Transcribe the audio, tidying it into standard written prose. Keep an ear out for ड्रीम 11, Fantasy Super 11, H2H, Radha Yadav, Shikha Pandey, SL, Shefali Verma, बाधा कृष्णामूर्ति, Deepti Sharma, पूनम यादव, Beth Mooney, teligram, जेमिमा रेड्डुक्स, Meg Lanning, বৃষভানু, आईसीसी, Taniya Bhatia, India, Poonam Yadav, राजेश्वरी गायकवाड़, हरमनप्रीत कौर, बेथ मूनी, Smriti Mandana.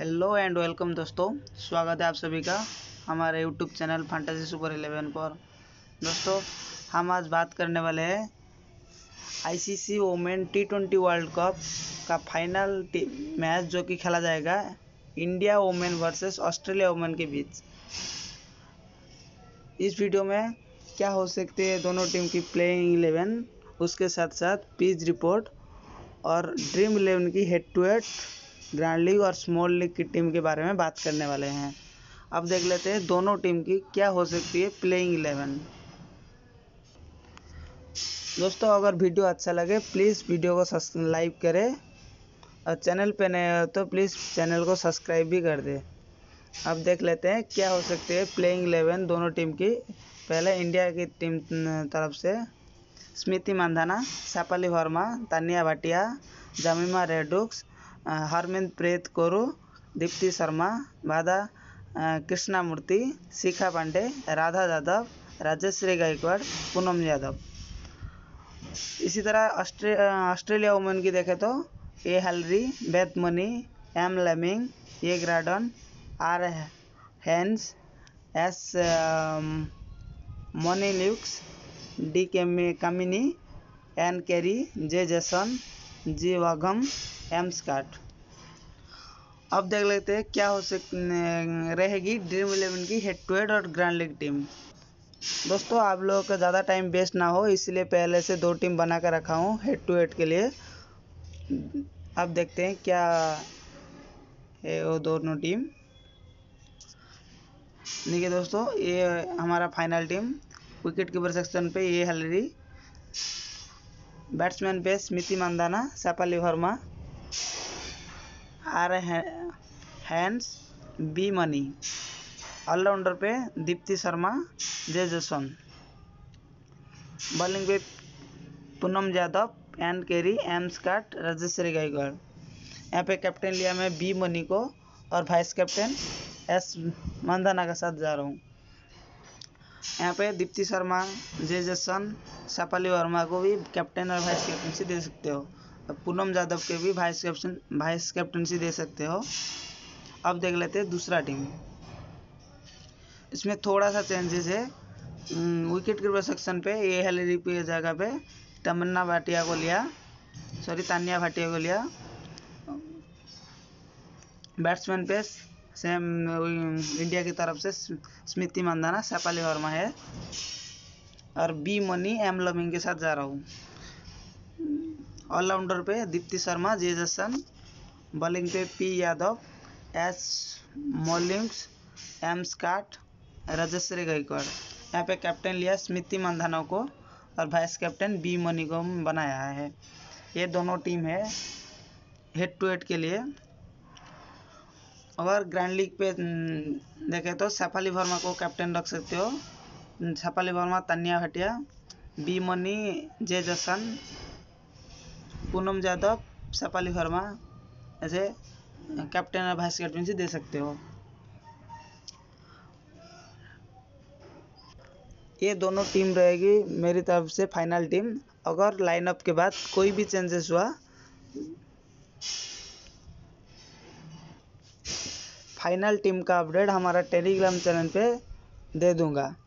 Hello and welcome दोस्तों, स्वागत है आप सभी का हमारे यूट्यूब चैनल फैंटेसी सुपर 11 पर। दोस्तों, हम आज बात करने वाले हैं आईसीसी women T20 world cup का फाइनल मैच जो कि खेला जाएगा India women versus Australia women के बीच। इस वीडियो में क्या हो सकती है दोनों टीम की प्लेइंग 11, उसके साथ साथ पिच रिपोर्ट और ड्रीम 11 की H2H ग्रैंड लीग और स्मॉल लीग की टीम के बारे में बात करने वाले हैं। अब देख लेते हैं दोनों टीम की क्या हो सकती है प्लेइंग 11। दोस्तों, अगर वीडियो अच्छा लगे प्लीज़ वीडियो को लाइक करें और चैनल पे नए हो तो प्लीज़ चैनल को सब्सक्राइब भी कर दें। अब देख लेते हैं क्या हो सकती है प्लेइंग 11 दोनों टीम की। पहले इंडिया की टीम तरफ से स्मृति मंदाना, शेफाली वर्मा, तानिया भाटिया, जेमिमा रेड्डुक्स, हरमनप्रीत कौर, दीप्ति शर्मा, बाधा कृष्णामूर्ति, शिखा पांडे, राधा यादव, राजेश्वरी गायकवाड़, पूनम यादव। इसी तरह ऑस्ट्रेलिया वुमेन की देखें तो A Healy, बेथ मूनी, M Lanning, A Gardner, R Haynes, S Molineux, D Kimmince, N Carey, J Jonassen, G वाघम, M Scott. अब देख लेते हैं क्या हो सकती रहेगी ड्रीम 11 की हेड टू हेड और ग्रैंड लीग टीम। दोस्तों, आप लोगों का ज़्यादा टाइम वेस्ट ना हो इसलिए पहले से दो टीम बना कर रखा हूँ हेड टू हेड के लिए। अब देखते हैं क्या है वो दोनों टीम। देखिए दोस्तों, ये हमारा final team. Wicket keeper section पे ये हेलरी, बैट्समैन पे Smriti Mandhana, Shafali Verma, R Haynes, B Mooney, allrounder पे Deepti Sharma, J Jonassen, bowling पे पूनम यादव, N Carey, M Scott, राजेश्वरी गायकवाड़। यहाँ पे कैप्टन लिया मैं बी मनी को और वाइस कैप्टन एस मंदाना के साथ जा रहा हूँ। यहाँ पे दीप्ति शर्मा, जे जैसन, शेफाली वर्मा को भी कैप्टन और वाइस कैप्टनसी दे सकते हो, पूनम यादव के भी वाइस कैप्टनसी दे सकते हो। अब देख लेते हैं दूसरा टीम। इसमें थोड़ा सा चेंजेस है। विकेट कीपर सेक्शन पे ए हेलरी की जगह पे तानिया भाटिया को लिया। बैट्समैन पे सेम इंडिया की तरफ से स्मृति मंदाना, शेफाली वर्मा है और बी मनी, एम लमिंग के साथ जा रहा हूँ। ऑलराउंडर पे दीप्ति शर्मा, जे जैसन, बॉलिंग पे P Yadav, S Molineux, M Scott, राजेश्वरी गायकवाड़। यहाँ पे कैप्टन लिया स्मृति मंदाना को और वाइस कैप्टन बी मनी को बनाया है। ये दोनों टीम है हेड टू हेड के लिए। अगर ग्रैंड लीग पे देखें तो शेफाली वर्मा को कैप्टन रख सकते हो। Shafali Verma, Taniya Bhatia, B Mooney, J Jonassen, पूनम यादव, Shefali Verma ऐसे कैप्टन और वाइस कैप्टनसी दे सकते हो। ये दोनों टीम रहेगी मेरी तरफ से फाइनल टीम। अगर लाइनअप के बाद कोई भी चेंजेस हुआ फाइनल टीम का अपडेट हमारा टेलीग्राम चैनल पे दे दूंगा।